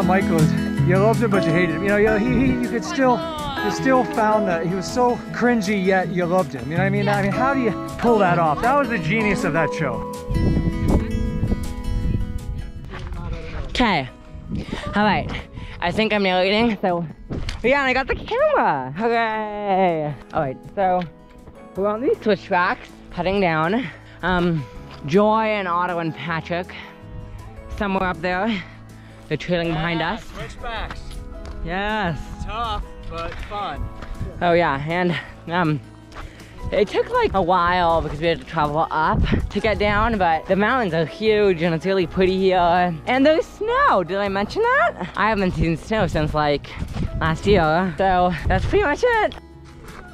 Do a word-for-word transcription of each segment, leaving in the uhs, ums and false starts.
about Michael is you loved him but you hated him. You know, he, he you could still you still found that he was so cringy yet you loved him. You know what I mean? I mean, how do you pull that off? That was the genius of that show. Okay. All right. I think I'm nail eating. So yeah, and I got the camera. Okay. All right. So we're on these switchbacks, cutting down. Um, Joy and Otto and Patrick, somewhere up there. They're trailing yeah, behind us. Switchbacks. Yes. Tough, but fun. Oh yeah, and um, it took like a while because we had to travel up to get down, but the mountains are huge and it's really pretty here. And there's snow, did I mention that? I haven't seen snow since like last year, so that's pretty much it.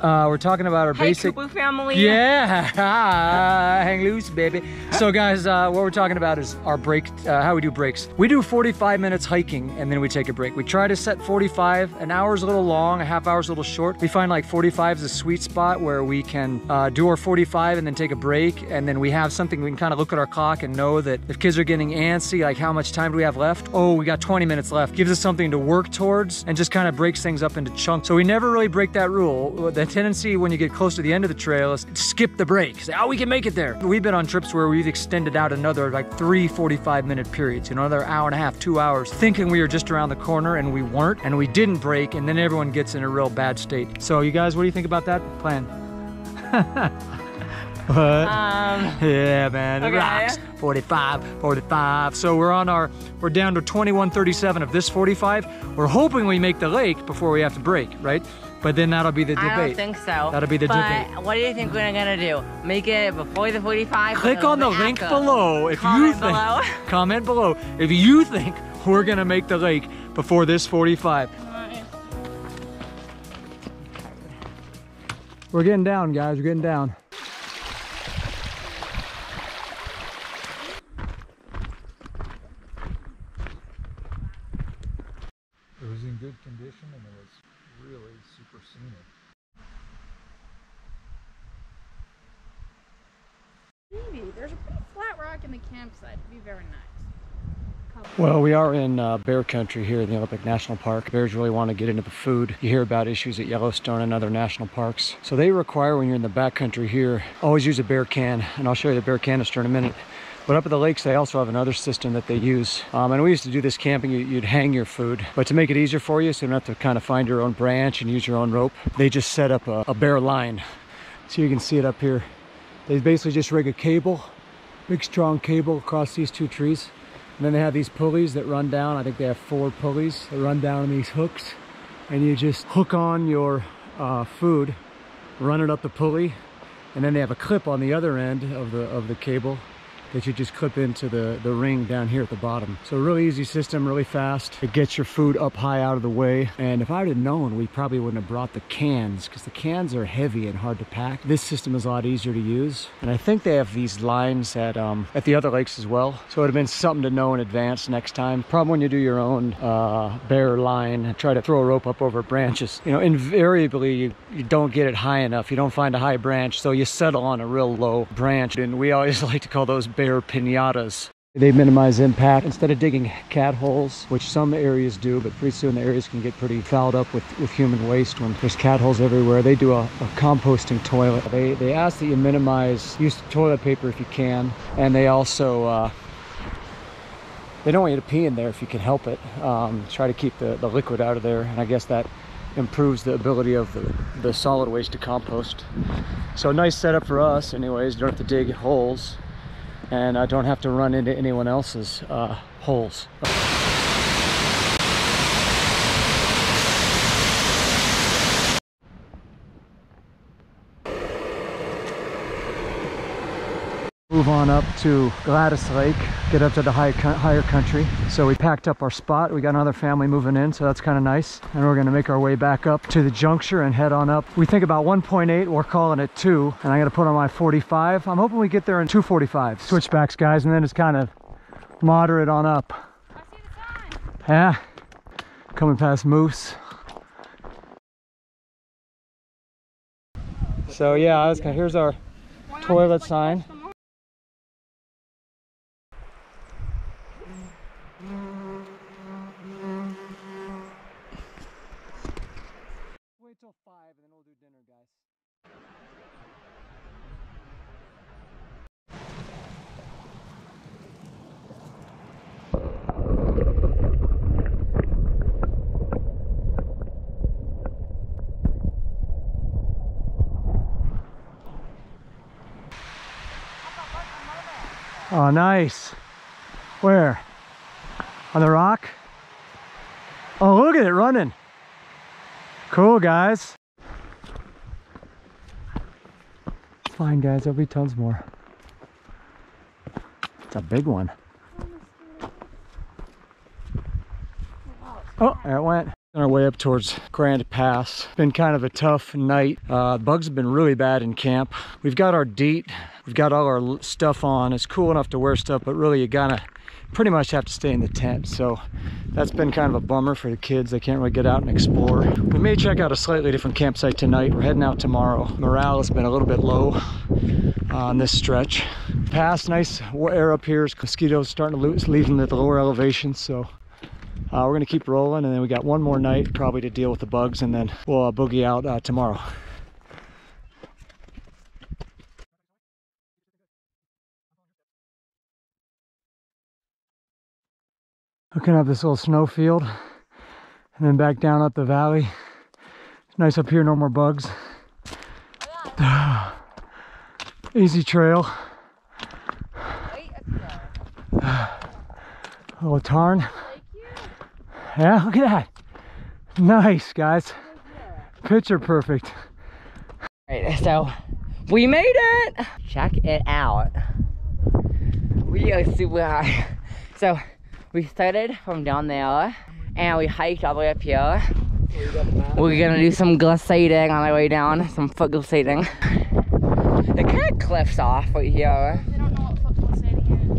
Uh, we're talking about our hey, basic Kupu family. Yeah, hang loose, baby. So, guys, uh, what we're talking about is our break. Uh, how we do breaks. We do forty-five minutes hiking, and then we take a break. We try to set forty-five. An hour's a little long, a half hour's a little short. We find like forty-five is a sweet spot where we can uh, do our forty-five and then take a break, and then we have something we can kind of look at our clock and know that if kids are getting antsy, like how much time do we have left? Oh, we got twenty minutes left. Gives us something to work towards, and just kind of breaks things up into chunks. So we never really break that rule. That tendency when you get close to the end of the trail is skip the break. Say, oh, we can make it there. We've been on trips where we've extended out another like three forty-five minute periods, you know, another hour and a half, two hours, thinking we were just around the corner and we weren't, and we didn't break, and then everyone gets in a real bad state. So you guys, what do you think about that plan? What? Um, yeah, man, okay. It rocks. forty-five, forty-five. So we're on our, we're down to twenty-one thirty-seven of this forty-five. We're hoping we make the lake before we have to break, right? But then that'll be the debate. I don't think so. That'll be the but debate. But what do you think we're gonna do? Make it before the forty-five? Click on the link below if you think. Comment below if you think we're gonna make the lake before this forty-five. Right. We're getting down, guys. We're getting down. It was in good condition and it was really super scenic. Maybe there's a pretty flat rock in the campsite. It'd be very nice. Well, we are in uh, bear country here in the Olympic National Park. Bears really want to get into the food. You hear about issues at Yellowstone and other national parks. So they require when you're in the backcountry here, always use a bear can, and I'll show you the bear canister in a minute. But up at the lakes, they also have another system that they use. Um, and we used to do this camping, you'd hang your food. But to make it easier for you, so you don't have to kind of find your own branch and use your own rope, they just set up a, a bear line. So you can see it up here. They basically just rig a cable, big strong cable across these two trees. And then they have these pulleys that run down. I think they have four pulleys that run down on these hooks. And you just hook on your uh, food, run it up the pulley. And then they have a clip on the other end of the, of the cable that you just clip into the, the ring down here at the bottom. So a really easy system, really fast. It gets your food up high out of the way. And if I had known, we probably wouldn't have brought the cans because the cans are heavy and hard to pack. This system is a lot easier to use. And I think they have these lines at, um, at the other lakes as well. So it would have been something to know in advance next time. Problem when you do your own uh, bear line and try to throw a rope up over branches. You know, invariably, you, you don't get it high enough. You don't find a high branch, so you settle on a real low branch. And we always like to call those bear Bear pinatas. They minimize impact instead of digging cat holes, which some areas do, but pretty soon the areas can get pretty fouled up with, with human waste when there's cat holes everywhere. They do a, a composting toilet. They, they ask that you minimize use of toilet paper if you can, and they also uh, they don't want you to pee in there if you can help it. Um, try to keep the, the liquid out of there, and I guess that improves the ability of the, the solid waste to compost. So a nice setup for us anyways. You don't have to dig holes. And I don't have to run into anyone else's uh, holes. Move on up to Gladys Lake, get up to the high, higher country. So we packed up our spot. We got another family moving in, so that's kind of nice. And we're gonna make our way back up to the juncture and head on up. We think about one point eight, we're calling it two. And I'm gonna put on my forty-five. I'm hoping we get there in two forty-five. Switchbacks, guys, and then it's kind of moderate on up. I see the sun. Yeah, coming past moose. So yeah, I was gonna, here's our toilet sign. Mm-hmm. Oh, nice. Where? On the rock? Oh, look at it running. Cool, guys. It's fine, guys. There'll be tons more. It's a big one. Oh, there it went. On our way up towards Grand Pass. Been kind of a tough night. Uh, bugs have been really bad in camp. We've got our DEET. We've got all our stuff on. It's cool enough to wear stuff, but really you gotta pretty much have to stay in the tent. So that's been kind of a bummer for the kids. They can't really get out and explore. We may check out a slightly different campsite tonight. We're heading out tomorrow. Morale has been a little bit low on this stretch. Pass, nice air up here. Mosquitoes starting to lose, leaving at the lower elevation. So Uh, we're gonna keep rolling, and then we got one more night probably to deal with the bugs, and then we'll uh, boogie out uh, tomorrow. Hooking up this little snowfield, and then back down up the valley. It's nice up here, no more bugs. Easy trail. A little tarn. Yeah, look at that. Nice, guys. Picture perfect. Alright, so we made it. Check it out. We are super high. So we started from down there and we hiked all the way up here. We're gonna do some glissading on our way down, some foot glissading. It kind of cliffs off right here. They don't know what foot glissading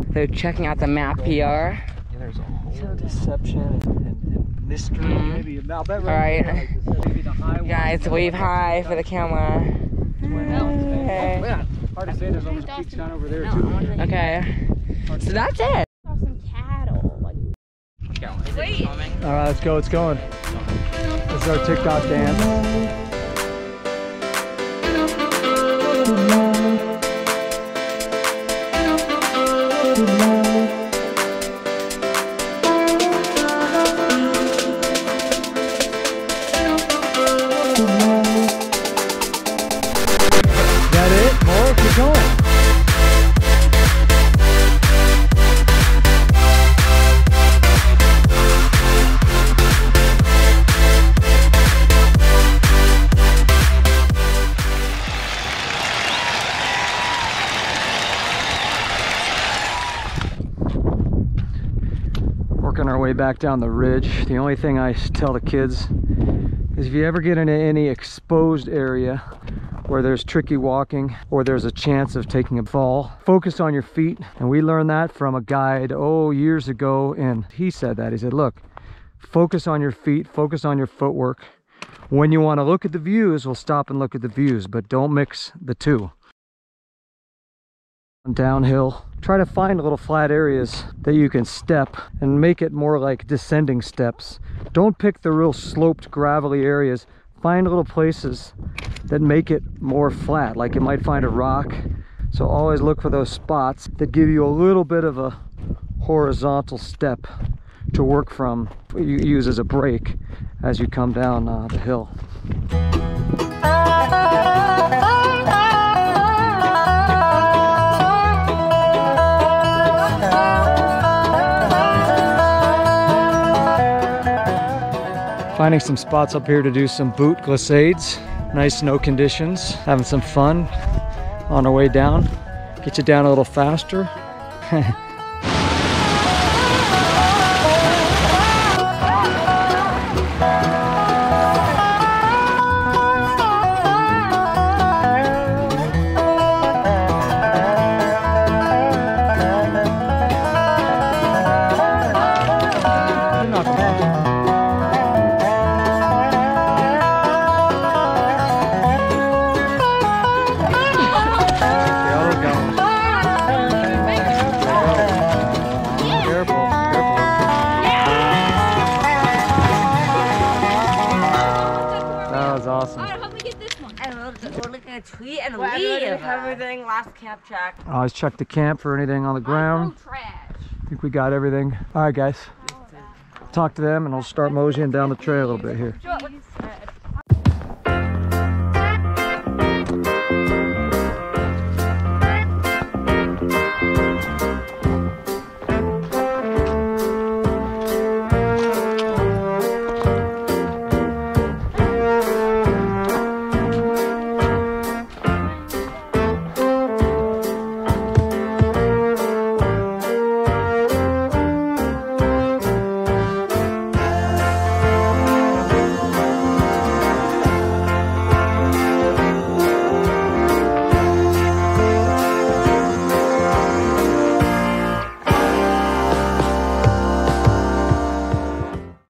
is. They're checking out the map here. Deception and, and, and mystery, mm. maybe about that. All right, like, maybe the high guys, wave high for the camera. Hey. Hard to say, there's all those peaks down over there too. Okay, so that's it. Some cattle. Wait. All right, let's go. It's going. This is our TikTok dance. Back down the ridge. The only thing I tell the kids is if you ever get into any exposed area where there's tricky walking or there's a chance of taking a fall, focus on your feet. And we learned that from a guide oh years ago, and he said that. He said, look, focus on your feet, focus on your footwork. When you want to look at the views, we'll stop and look at the views, but don't mix the two. Downhill, try to find little flat areas that you can step and make it more like descending steps. Don't pick the real sloped gravelly areas. Find little places that make it more flat, like you might find a rock. So always look for those spots that give you a little bit of a horizontal step to work from, you use as a break as you come down uh, the hill. Finding some spots up here to do some boot glissades. Nice snow conditions. Having some fun on our way down. Get you down a little faster. Check. Always check the camp for anything on the ground. I think we got everything. All right, guys. Talk to them, and I'll start moseying down the trail a little bit here.